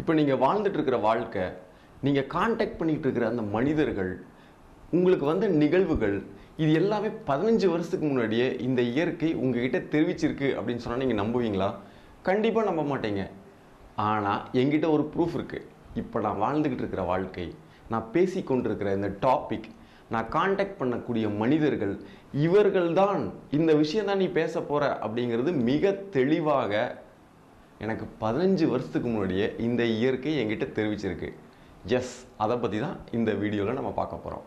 இப்போ நீங்கள் வாழ்ந்துட்டு இருக்கிற வாழ்க்கை, நீங்கள் கான்டாக்ட் பண்ணிகிட்டு இருக்கிற அந்த மனிதர்கள், உங்களுக்கு வந்த நிகழ்வுகள், இது எல்லாமே 15 வருஷத்துக்கு முன்னாடியே இந்த இயற்கை உங்ககிட்ட தெரிவிச்சிருக்கு அப்படின்னு சொன்னால் நீங்கள் நம்புவீங்களா? கண்டிப்பாக நம்ப மாட்டீங்க. ஆனால் எங்கிட்ட ஒரு ப்ரூஃப் இருக்குது. இப்போ நான் வாழ்ந்துக்கிட்டு இருக்கிற வாழ்க்கை, நான் பேசி கொண்டிருக்கிற இந்த டாபிக், நான் கான்டாக்ட் பண்ணக்கூடிய மனிதர்கள், இவர்கள்தான் இந்த விஷயம் தான் நீ பேச போகிற அப்படிங்கிறது மிக தெளிவாக எனக்கு 15 வருஷத்துக்கு முன்னாடியே இந்த இயற்கை என்கிட்ட தெரிவிச்சிருக்கு. எஸ், அதை பற்றி தான் இந்த வீடியோவில் நம்ம பார்க்க போகிறோம்.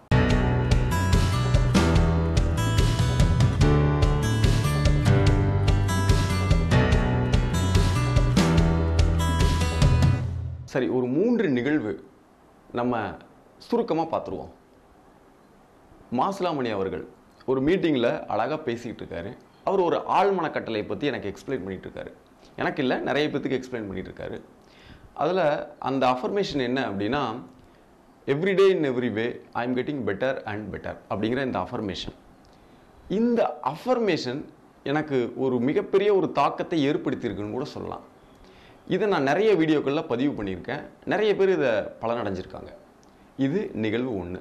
சரி, ஒரு 3 நிகழ்வு நம்ம சுருக்கமாக பார்த்துருவோம். மாசிலாமணி அவர்கள் ஒரு மீட்டிங்கில் அழகாக பேசிக்கிட்டு இருக்காரு. அவர் ஒரு ஆழ்மன கட்டளை பற்றி எனக்கு எக்ஸ்பிளைன் பண்ணிகிட்ருக்காரு. எனக்கு இல்லை, நிறைய பேத்துக்கு எக்ஸ்பிளைன் பண்ணிகிட்ருக்காரு. அதில் அந்த அஃபர்மேஷன் என்ன அப்படின்னா, everyday in every way I am getting better and better அப்படிங்கிற இந்த அஃபர்மேஷன். இந்த அஃபர்மேஷன் எனக்கு ஒரு மிகப்பெரிய ஒரு தாக்கத்தை ஏற்படுத்தியிருக்குன்னு கூட சொல்லலாம். இதை நான் நிறைய வீடியோக்களில் பதிவு பண்ணியிருக்கேன். நிறைய பேர் இதை பலனடைஞ்சிருக்காங்க. இது நிகழ்வு 1.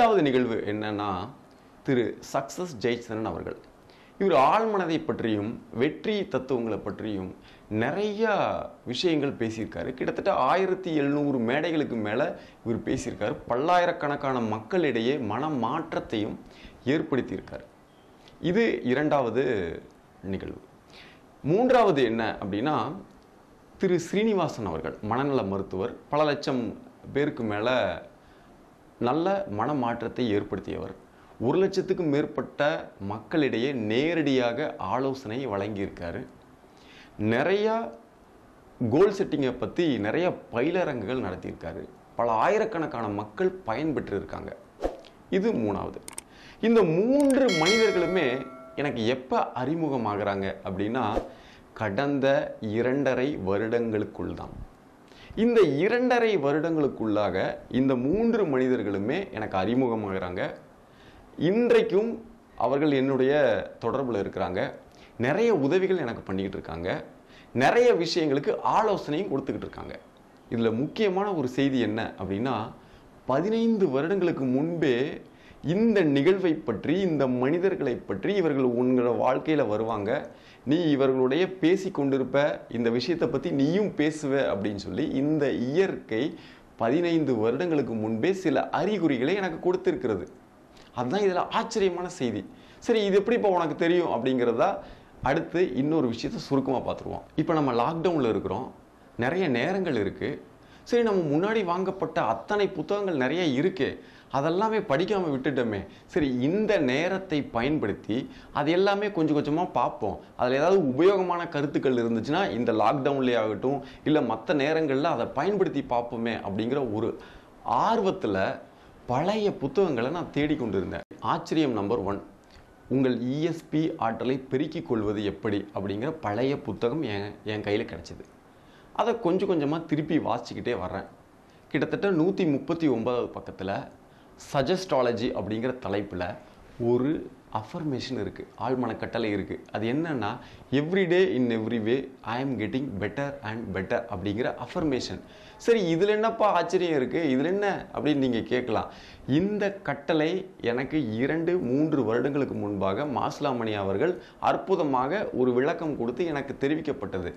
2வது நிகழ்வு என்னன்னா, திரு சக்ஸஸ் ஜெயச்சந்திரன் அவர்கள். இவர் ஆழ்மனதை பற்றியும் வெற்றி தத்துவங்களை பற்றியும் நிறையா விஷயங்கள் பேசியிருக்காரு. கிட்டத்தட்ட 1700 மேடைகளுக்கு மேலே இவர் பேசியிருக்காரு. பல்லாயிரக்கணக்கான மக்களிடையே மன மாற்றத்தையும் ஏற்படுத்தியிருக்கார். இது 2வது நிகழ்வு. 3வது என்ன அப்படின்னா, திரு ஸ்ரீனிவாசன் அவர்கள், மனநல மருத்துவர், பல லட்சம் பேருக்கு மேலே நல்ல மனமாற்றத்தை ஏற்படுத்தியவர். 1 லட்சத்துக்கும் மேற்பட்ட மக்களிடையே நேரடியாக ஆலோசனை வழங்கியிருக்காரு. நிறையா கோல் செட்டிங்கை பற்றி நிறைய பயிலரங்குகள் நடத்தியிருக்காரு. பல ஆயிரக்கணக்கான மக்கள் பயன்பெற்றிருக்காங்க. இது 3வது. இந்த 3 மனிதர்களுமே எனக்கு எப்போ அறிமுகமாகறாங்க அப்படின்னா, கடந்த 2.5 வருடங்களுக்குள் தான். இந்த 2.5 வருடங்களுக்குள்ளாக இந்த 3 மனிதர்களுமே எனக்கு அறிமுகமாகறாங்க. இன்றைக்கும் அவர்கள் என்னுடைய தொடர்பில் இருக்கிறாங்க. நிறைய உதவிகள் எனக்கு பண்ணிக்கிட்டு இருக்காங்க. நிறைய விஷயங்களுக்கு ஆலோசனையும் கொடுத்துக்கிட்டு இருக்காங்க. இதில் முக்கியமான ஒரு செய்தி என்ன அப்படின்னா, 15 வருடங்களுக்கு முன்பே இந்த நிகழ்வை பற்றி, இந்த மனிதர்களை பற்றி, இவர்கள் உங்களோட வாழ்க்கையில் வருவாங்க, நீ இவர்களுடைய பேசி கொண்டிருப்ப, இந்த விஷயத்தை பற்றி நீயும் பேசுவ அப்படின்னு சொல்லி இந்த இயற்கை 15 வருடங்களுக்கு முன்பே சில அறிகுறிகளை எனக்கு கொடுத்துருக்கிறது. அதுதான் இதில் ஆச்சரியமான செய்தி. சரி, இது எப்படி இப்போ உனக்கு தெரியும் அப்படிங்கிறதா அடுத்து இன்னொரு விஷயத்தை சுருக்கமாக பார்த்துருவோம். இப்போ நம்ம லாக்டவுனில் இருக்கிறோம், நிறைய நேரங்கள் இருக்குது. சரி, நம்ம முன்னாடி வாங்கப்பட்ட அத்தனை புத்தகங்கள் நிறைய இருக்கே, அதெல்லாமே படிக்காமல் விட்டுட்டோமே. சரி, இந்த நேரத்தை பயன்படுத்தி அது எல்லாமே கொஞ்சம் கொஞ்சமாக பார்ப்போம். அதில் ஏதாவது உபயோகமான கருத்துக்கள் இருந்துச்சுன்னா இந்த லாக்டவுன்லேயே ஆகட்டும் இல்லை மற்ற நேரங்களில் அதை பயன்படுத்தி பார்ப்போமே அப்படிங்கிற ஒரு ஆர்வத்தில் பழைய புத்தகங்களை நான் தேடிக்கொண்டிருந்தேன். ஆச்சரியம் நம்பர் 1, உங்கள் ESP ஆற்றலை பெருக்கிக் கொள்வது எப்படி அப்படிங்கிற பழைய புத்தகம் என் கையில் கிடச்சிது. அதை கொஞ்சம் கொஞ்சமாக திருப்பி வாசிச்சுக்கிட்டே வர்றேன். கிட்டத்தட்ட 139வது பக்கத்தில் சஜஸ்டாலஜி அப்படிங்கிற தலைப்பில் ஒரு அஃபர்மேஷன் இருக்குது, ஆழ்மன கட்டளை இருக்குது. அது என்னென்னா, everyday in every way I am getting better and better அப்படிங்கிற அஃபர்மேஷன். சரி, இதில் என்னப்பா ஆச்சரியம் இருக்குது, இதில் என்ன அப்படின்னு நீங்கள் கேட்கலாம். இந்த கட்டளை எனக்கு 2-3 வருடங்களுக்கு முன்பாக மாசிலாமணி அவர்கள் அற்புதமாக ஒரு விளக்கம் கொடுத்து எனக்கு தெரிவிக்கப்பட்டது.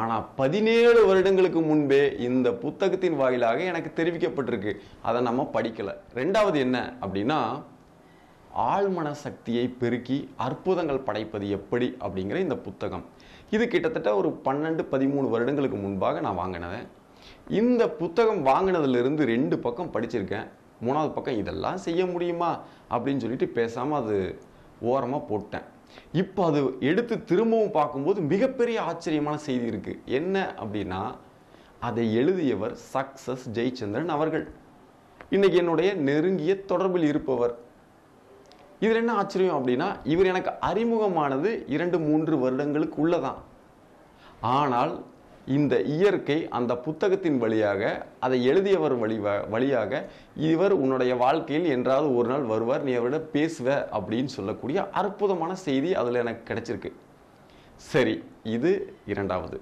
ஆனால் 17 வருடங்களுக்கு முன்பே இந்த புத்தகத்தின் வாயிலாக எனக்கு தெரிவிக்கப்பட்டிருக்கு. அதை நம்ம படிக்கலை. 2வது என்ன அப்படின்னா, ஆழ்மன சக்தியை பெருக்கி அற்புதங்கள் படைப்பது எப்படி அப்படிங்கிற இந்த புத்தகம். இது கிட்டத்தட்ட ஒரு 12-13 வருடங்களுக்கு முன்பாக நான் வாங்கினேன். இந்த புத்தகம் வாங்கினதுலேருந்து 2 பக்கம் படிச்சிருக்கேன். 3வது பக்கம் இதெல்லாம் செய்ய முடியுமா அப்படின்னு சொல்லிட்டு பேசாமல் அது ஓரமாக போட்டேன். இப்போ அது எடுத்து திரும்பவும் பார்க்கும்போது மிகப்பெரிய ஆச்சரியமான செய்தி இருக்குது. என்ன அப்படின்னா, அதை எழுதியவர் சக்ஸஸ் ஜெயச்சந்திரன் அவர்கள். இன்றைக்கி என்னுடைய நெருங்கிய தொடர்பில் இருப்பவர். இதில் என்ன ஆச்சரியம் அப்படின்னா, இவர் எனக்கு அறிமுகமானது 2-3 வருடங்களுக்கு உள்ளதான். ஆனால் இந்த இயற்கை அந்த புத்தகத்தின் வழியாக, அதை எழுதியவர் வழியாக, இவர் உன்னுடைய வாழ்க்கையில் என்றாவது ஒரு நாள் வருவார், நீ அவரிடம் பேசுவ அப்படின்னு சொல்லக்கூடிய அற்புதமான செய்தி அதில் எனக்கு கிடைச்சிருக்கு. சரி, இது 2வது.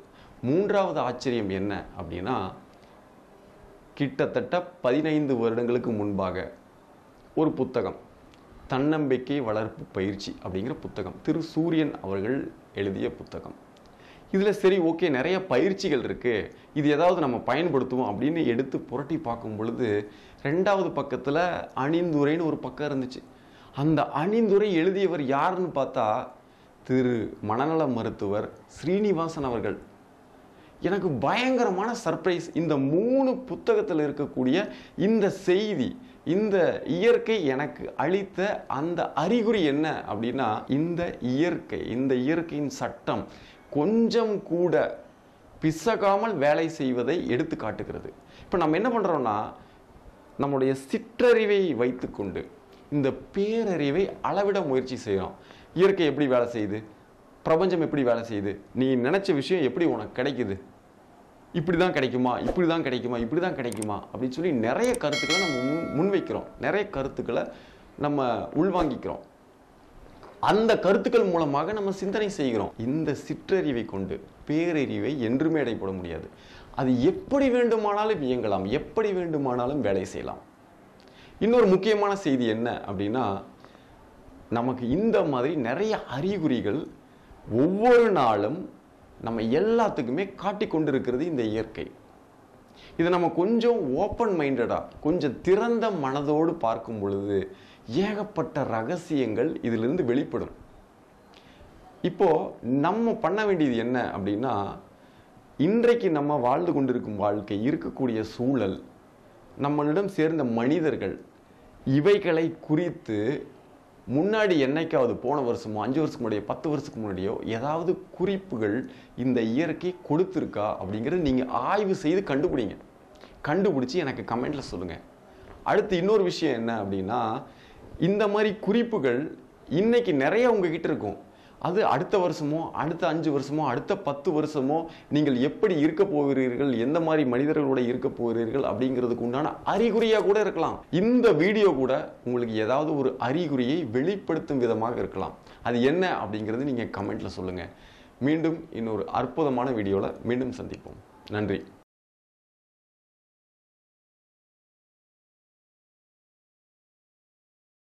3வது ஆச்சரியம் என்ன அப்படின்னா, கிட்டத்தட்ட 15 வருடங்களுக்கு முன்பாக ஒரு புத்தகம், தன்னம்பிக்கை வளர்ப்பு பயிற்சி அப்படிங்கிற புத்தகம், திரு சூரியன் அவர்கள் எழுதிய புத்தகம். இதில் சரி ஓகே நிறைய பயிற்சிகள் இருக்குது, இது ஏதாவது நம்ம பயன்படுத்துவோம் அப்படின்னு எடுத்து புரட்டி பார்க்கும் பொழுது ரெண்டாவது பக்கத்தில் அணிந்துரைன்னு ஒரு பக்கம் இருந்துச்சு. அந்த அணிந்துரை எழுதியவர் யாருன்னு பார்த்தா திரு மனநல மருத்துவர் ஸ்ரீனிவாசன் அவர்கள். எனக்கு பயங்கரமான சர்ப்ரைஸ். இந்த 3 புத்தகத்தில் இருக்கக்கூடிய இந்த செய்தி, இந்த இயற்கை எனக்கு அளித்த அந்த அறிகுறி என்ன அப்படின்னா, இந்த இயற்கையின் சட்டம் கொஞ்சம் கூட பிசகாமல் வேலை செய்வதை எடுத்து காட்டுகிறது. இப்போ நம்ம என்ன பண்ணுறோம்னா, நம்முடைய சிற்றறிவை வைத்துக்கொண்டு இந்த பேரறிவை அளவிட முயற்சி செய்கிறோம். இயற்கை எப்படி வேலை செய்யுது, பிரபஞ்சம் எப்படி வேலை செய்யுது, நீ நினச்ச விஷயம் எப்படி உனக்கு கிடைக்குது, இப்படி தான் கிடைக்குமா அப்படின்னு சொல்லி நிறைய கருத்துக்களை நம்ம முன்வைக்கிறோம், நிறைய கருத்துக்களை நம்ம உள்வாங்கிக்கிறோம். அந்த கருத்துக்கள் மூலமாக நம்ம சிந்தனை செய்கிறோம். இந்த சிற்றறிவை கொண்டு பேரறிவை என்றுமே அடைபட முடியாது. அது எப்படி வேண்டுமானாலும் இயங்கலாம், எப்படி வேண்டுமானாலும் வேலை செய்யலாம். இன்னொரு முக்கியமான செய்தி என்ன அப்படின்னா, நமக்கு இந்த மாதிரி நிறைய அறிகுறிகள் ஒவ்வொரு நாளும் நம்ம எல்லாத்துக்குமே காட்டிக்கொண்டு இருக்கிறது இந்த இயற்கை. இதை நம்ம கொஞ்சம் ஓப்பன் மைண்டடாக, கொஞ்சம் திறந்த மனதோடு பார்க்கும் பொழுது ஏகப்பட்ட ரகசியங்கள் இதிலிருந்து வெளிப்படும். இப்போது நம்ம பண்ண வேண்டியது என்ன அப்படின்னா, இன்றைக்கு நம்ம வாழ்ந்து கொண்டிருக்கும் வாழ்க்கை, இருக்கக்கூடிய சூழல், நம்மளிடம் சேர்ந்த மனிதர்கள், இவைகளை குறித்து முன்னாடி என்னைக்காவது போன வருஷமோ, 5 வருஷத்துக்கு முன்னாடியோ, 10 வருஷத்துக்கு முன்னாடியோ ஏதாவது குறிப்புகள் இந்த இயற்கை கொடுத்துருக்கா அப்படிங்கிறத நீங்கள் ஆய்வு செய்து கண்டுபிடிங்க. கண்டுபிடிச்சி எனக்கு கமெண்டில் சொல்லுங்கள். அடுத்து இன்னொரு விஷயம் என்ன அப்படின்னா, இந்த மாதிரி குறிப்புகள் இன்றைக்கி நிறைய உங்ககிட்ட இருக்கும். அது அடுத்த வருஷமோ, அடுத்த 5 வருஷமோ, அடுத்த 10 வருஷமோ நீங்கள் எப்படி இருக்க போகிறீர்கள், எந்த மாதிரி மனிதர்களோட இருக்க போகிறீர்கள் அப்படிங்கிறதுக்கு உண்டான அறிகுறியாக கூட இருக்கலாம். இந்த வீடியோ கூட உங்களுக்கு ஏதாவது ஒரு அறிகுறியை வெளிப்படுத்தும் விதமாக இருக்கலாம். அது என்ன அப்படிங்கிறது நீங்கள் கமெண்ட்டில் சொல்லுங்கள். மீண்டும் இன்னொரு அற்புதமான வீடியோவில் மீண்டும் சந்திப்போம். நன்றி.